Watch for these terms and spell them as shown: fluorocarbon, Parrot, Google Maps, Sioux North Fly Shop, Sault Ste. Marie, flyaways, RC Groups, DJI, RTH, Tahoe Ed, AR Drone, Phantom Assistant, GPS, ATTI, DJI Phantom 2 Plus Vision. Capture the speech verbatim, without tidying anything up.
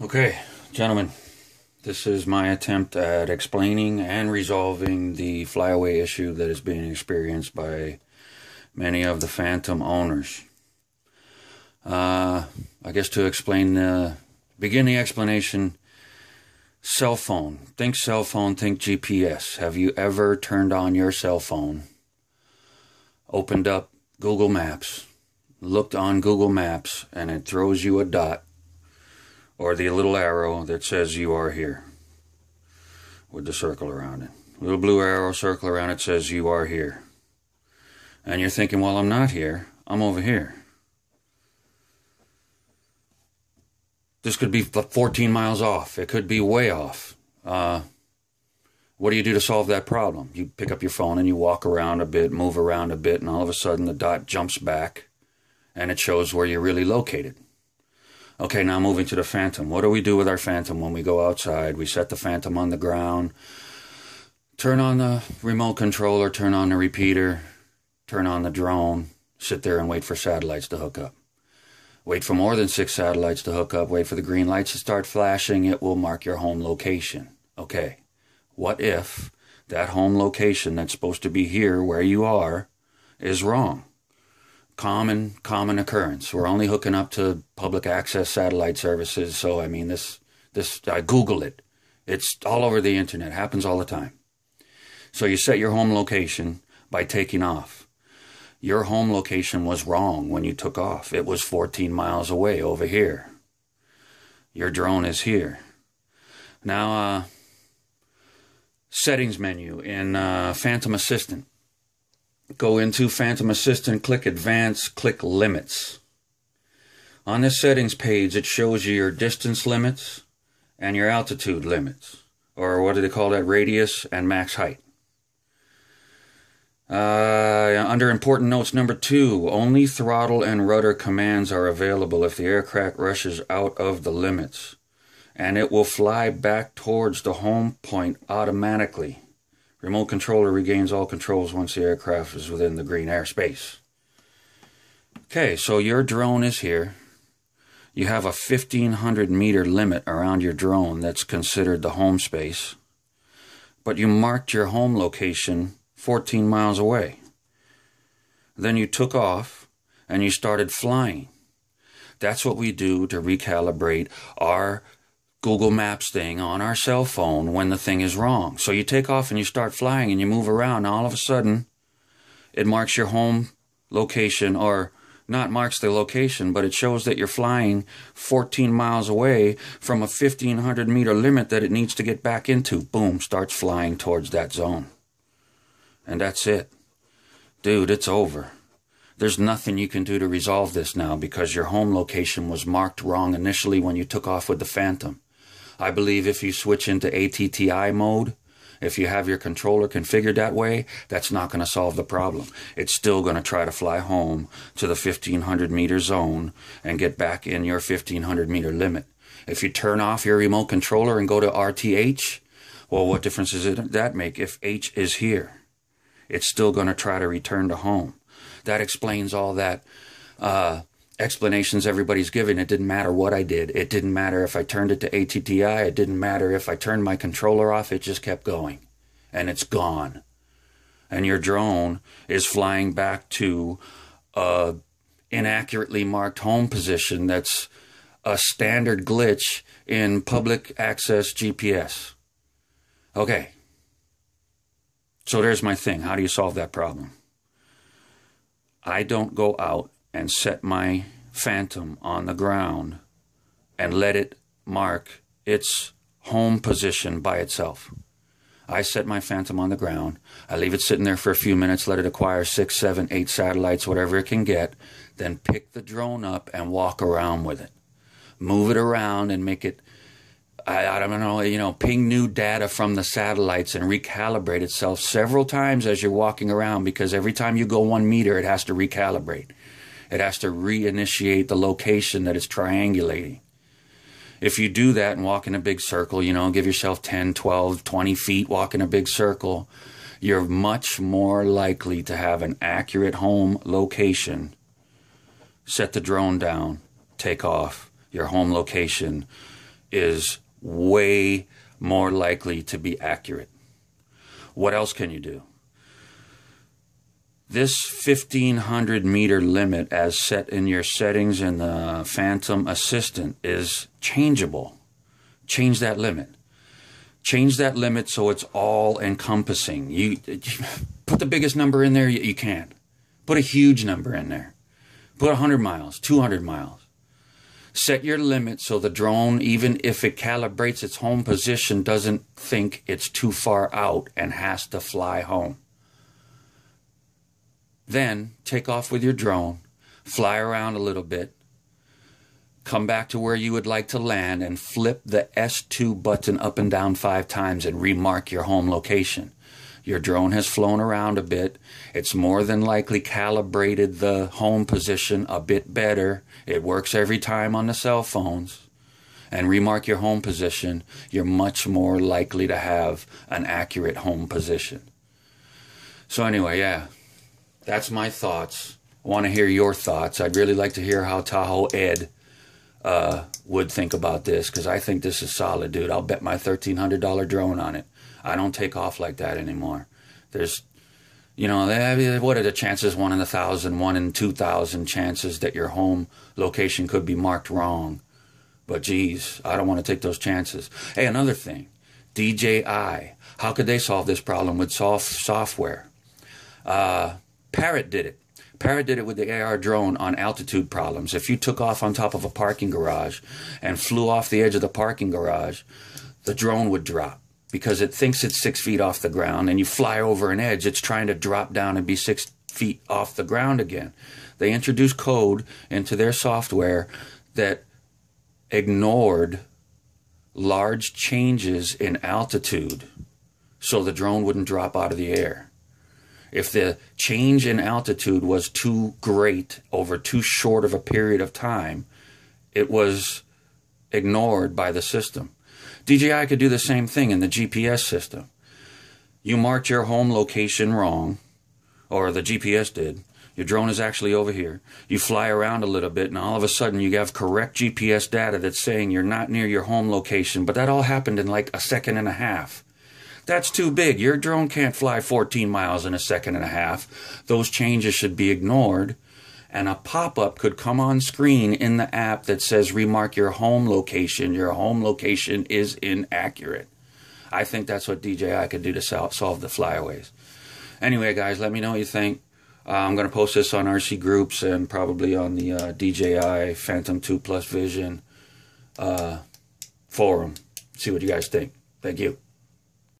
Okay, gentlemen, this is my attempt at explaining and resolving the flyaway issue that is being experienced by many of the Phantom owners. Uh, I guess to explain, the, begin the explanation, cell phone. Think cell phone, think G P S. Have you ever turned on your cell phone, opened up Google Maps, looked on Google Maps, and it throws you a dot or the little arrow that says you are here with the circle around it? Little blue arrow, circle around it, says you are here. And you're thinking, well, I'm not here, I'm over here. This could be fourteen miles off. It could be way off. Uh, what do you do to solve that problem? You pick up your phone and you walk around a bit, move around a bit, and all of a sudden the dot jumps back and it shows where you're really located. Okay, now moving to the Phantom. What do we do with our Phantom when we go outside? We set the Phantom on the ground, turn on the remote controller, turn on the repeater, turn on the drone, sit there and wait for satellites to hook up. Wait for more than six satellites to hook up, wait for the green lights to start flashing, it will mark your home location. Okay, what if that home location that's supposed to be here where you are is wrong? Common, common occurrence. We're only hooking up to public access satellite services, so I mean, this, this, I Google it. It's all over the internet, happens all the time. So you set your home location by taking off. Your home location was wrong when you took off. It was fourteen miles away over here. Your drone is here. Now, uh, settings menu in uh, Phantom Assistant. Go into Phantom Assistant, click Advanced, click Limits. On this settings page, it shows you your distance limits and your altitude limits, or what do they call that, radius and max height. Uh, under important notes, number two, only throttle and rudder commands are available if the aircraft rushes out of the limits, and it will fly back towards the home point automatically. Remote controller regains all controls once the aircraft is within the green airspace. Okay, so your drone is here. You have a fifteen hundred meter limit around your drone that's considered the home space, but you marked your home location fourteen miles away. Then you took off and you started flying. That's what we do to recalibrate our Google Maps thing on our cell phone when the thing is wrong. So you take off and you start flying and you move around. All of a sudden, it marks your home location, or not marks the location, but it shows that you're flying fourteen miles away from a fifteen hundred meter limit that it needs to get back into. Boom, starts flying towards that zone. And that's it. Dude, it's over. There's nothing you can do to resolve this now because your home location was marked wrong initially when you took off with the Phantom. I believe if you switch into A T T I mode, if you have your controller configured that way, that's not going to solve the problem. It's still going to try to fly home to the fifteen hundred meter zone and get back in your fifteen hundred meter limit. If you turn off your remote controller and go to R T H, well, what difference does that make if H is here? It's still going to try to return to home. That explains all that uh, explanations everybody's giving. It didn't matter what I did. It didn't matter if I turned it to A T T I. It didn't matter if I turned my controller off. It just kept going. And it's gone. And your drone is flying back to an inaccurately marked home position that's a standard glitch in public access G P S. Okay. So there's my thing. How do you solve that problem? I don't go out and set my Phantom on the ground and let it mark its home position by itself. I set my Phantom on the ground. I leave it sitting there for a few minutes, let it acquire six, seven, eight satellites, whatever it can get, then pick the drone up and walk around with it. Move it around and make it, I, I don't know, you know, ping new data from the satellites and recalibrate itself several times as you're walking around, because every time you go one meter, it has to recalibrate. It has to reinitiate the location that it's triangulating. If you do that and walk in a big circle, you know, give yourself ten, twelve, twenty feet, walk in a big circle, you're much more likely to have an accurate home location. Set the drone down, take off, your home location is way more likely to be accurate. What else can you do? This fifteen hundred meter limit as set in your settings in the Phantom Assistant is changeable. Change that limit. Change that limit so it's all encompassing. You put the biggest number in there you can. Put a huge number in there. Put one hundred miles, two hundred miles. Set your limit so the drone, even if it calibrates its home position, doesn't think it's too far out and has to fly home. Then take off with your drone, fly around a little bit, come back to where you would like to land, and flip the S two button up and down five times and remark your home location. Your drone has flown around a bit. It's more than likely calibrated the home position a bit better. It works every time on the cell phones. And remark your home position. You're much more likely to have an accurate home position. So anyway, yeah, that's my thoughts. I want to hear your thoughts. I'd really like to hear how Tahoe Ed uh, would think about this, because I think this is solid, dude. I'll bet my thirteen hundred dollar drone on it. I don't take off like that anymore. There's, you know, what are the chances? One in a thousand, one in two thousand chances that your home location could be marked wrong. But geez, I don't want to take those chances. Hey, another thing, D J I. How could they solve this problem with soft software? Uh, Parrot did it. Parrot did it with the A R drone on altitude problems. If you took off on top of a parking garage and flew off the edge of the parking garage, the drone would drop, because it thinks it's six feet off the ground, and you fly over an edge, it's trying to drop down and be six feet off the ground again. They introduced code into their software that ignored large changes in altitude, so the drone wouldn't drop out of the air. If the change in altitude was too great over too short of a period of time, it was ignored by the system. D J I could do the same thing in the G P S system. You marked your home location wrong, or the G P S did. Your drone is actually over here. You fly around a little bit, and all of a sudden you have correct G P S data that's saying you're not near your home location, but that all happened in like a second and a half. That's too big. Your drone can't fly fourteen miles in a second and a half. Those changes should be ignored, and a pop-up could come on screen in the app that says, remark your home location. Your home location is inaccurate. I think that's what D J I could do to solve the flyaways. Anyway, guys, let me know what you think. Uh, I'm going to post this on R C Groups and probably on the uh, D J I Phantom two Plus Vision uh, forum. See what you guys think. Thank you.